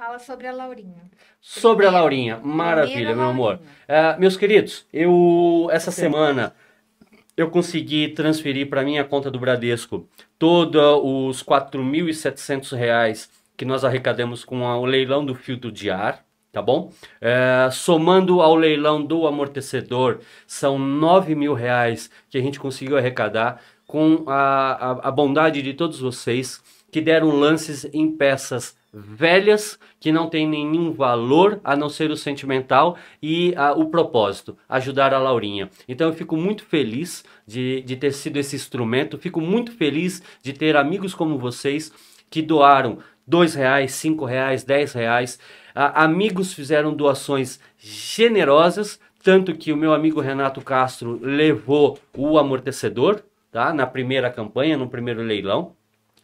Fala sobre a Laurinha. Sobre a Laurinha. Maravilha, meu amor. Meus queridos, essa semana eu consegui transferir para minha conta do Bradesco todos os R$4.700 que nós arrecadamos com o leilão do filtro de ar, tá bom? Somando ao leilão do amortecedor, são R$9.000 que a gente conseguiu arrecadar com a bondade de todos vocês que deram lances em peças velhas, que não tem nenhum valor a não ser o sentimental e o propósito, ajudar a Laurinha. Então eu fico muito feliz de ter sido esse instrumento, fico muito feliz de ter amigos como vocês que doaram R$2, R$5, R$10, amigos fizeram doações generosas, tanto que o meu amigo Renato Castro levou o amortecedor, tá? Na primeira campanha, no primeiro leilão.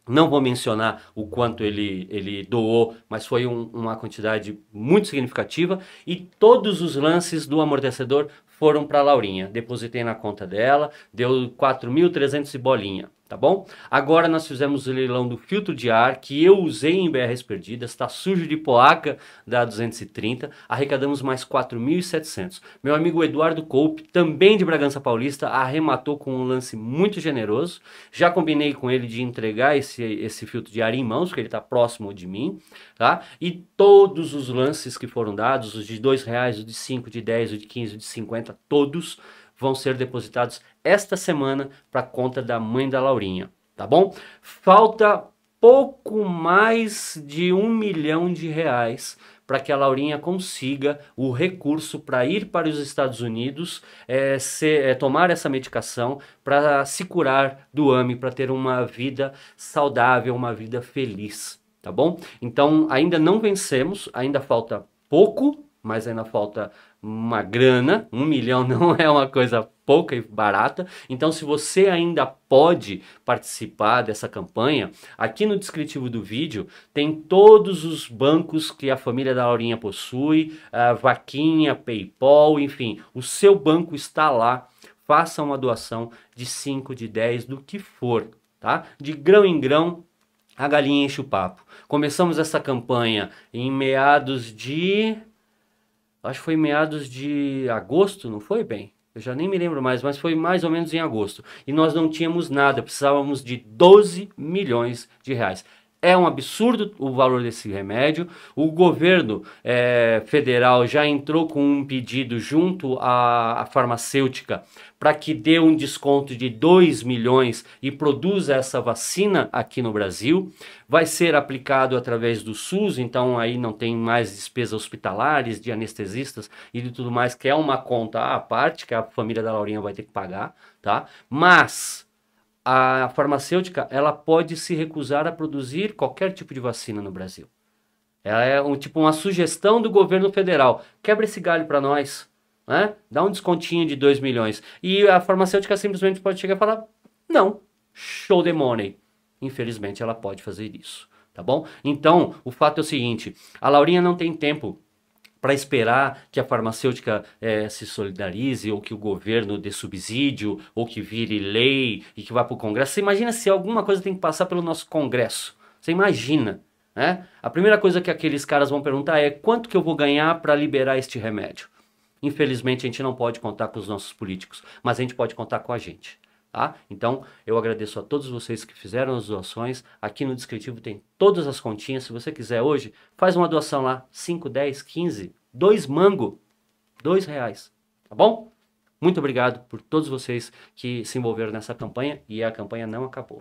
Não vou mencionar o quanto ele doou, mas foi uma quantidade muito significativa. E todos os lances do amortecedor foram para a Laurinha. Depositei na conta dela, deu 4.300 e bolinha, tá bom? Agora nós fizemos o leilão do filtro de ar, que eu usei em BRs Perdidas, está sujo de poaca da 230, arrecadamos mais 4.700. Meu amigo Eduardo Coupe, também de Bragança Paulista, arrematou com um lance muito generoso. Já combinei com ele de entregar esse filtro de ar em mãos, porque ele está próximo de mim, tá? E todos os lances que foram dados, os de R$2, os de 5, de 10, os de 15, os de 50, todos vão ser depositados esta semana para a conta da mãe da Laurinha, tá bom? Falta pouco mais de R$1 milhão para que a Laurinha consiga o recurso para ir para os Estados Unidos, tomar essa medicação para se curar do AMI, para ter uma vida saudável, uma vida feliz, tá bom? Então ainda não vencemos, ainda falta pouco, mas ainda falta uma grana, R$1 milhão não é uma coisa pouca e barata. Então se você ainda pode participar dessa campanha, aqui no descritivo do vídeo tem todos os bancos que a família da Laurinha possui, a Vaquinha, PayPal, enfim, o seu banco está lá, faça uma doação de 5, de 10, do que for, tá? De grão em grão, a galinha enche o papo. Começamos essa campanha em acho que foi em meados de agosto, não foi, bem? Eu já nem me lembro mais, mas foi mais ou menos em agosto. E nós não tínhamos nada, precisávamos de R$12 milhões. É um absurdo o valor desse remédio. O governo federal já entrou com um pedido junto à farmacêutica para que dê um desconto de R$2 milhões e produza essa vacina aqui no Brasil. Vai ser aplicado através do SUS, então aí não tem mais despesas hospitalares, de anestesistas e de tudo mais, que é uma conta à parte que a família da Laurinha vai ter que pagar, tá? Mas a farmacêutica, ela pode se recusar a produzir qualquer tipo de vacina no Brasil. Ela é tipo uma sugestão do governo federal. Quebra esse galho para nós, né? Dá um descontinho de R$2 milhões. E a farmacêutica simplesmente pode chegar e falar, não, show the money. Infelizmente, ela pode fazer isso, tá bom? Então, o fato é o seguinte, a Laurinha não tem tempo para esperar que a farmacêutica se solidarize, ou que o governo dê subsídio, ou que vire lei e que vá para o Congresso. Você imagina se alguma coisa tem que passar pelo nosso Congresso. Você imagina, né? A primeira coisa que aqueles caras vão perguntar é quanto que eu vou ganhar para liberar este remédio. Infelizmente, a gente não pode contar com os nossos políticos, mas a gente pode contar com a gente. Tá? Então, eu agradeço a todos vocês que fizeram as doações. Aqui no descritivo tem todas as continhas. Se você quiser hoje, faz uma doação lá. 5, 10, 15, 2 mango, R$2. Tá bom? Muito obrigado por todos vocês que se envolveram nessa campanha. E a campanha não acabou.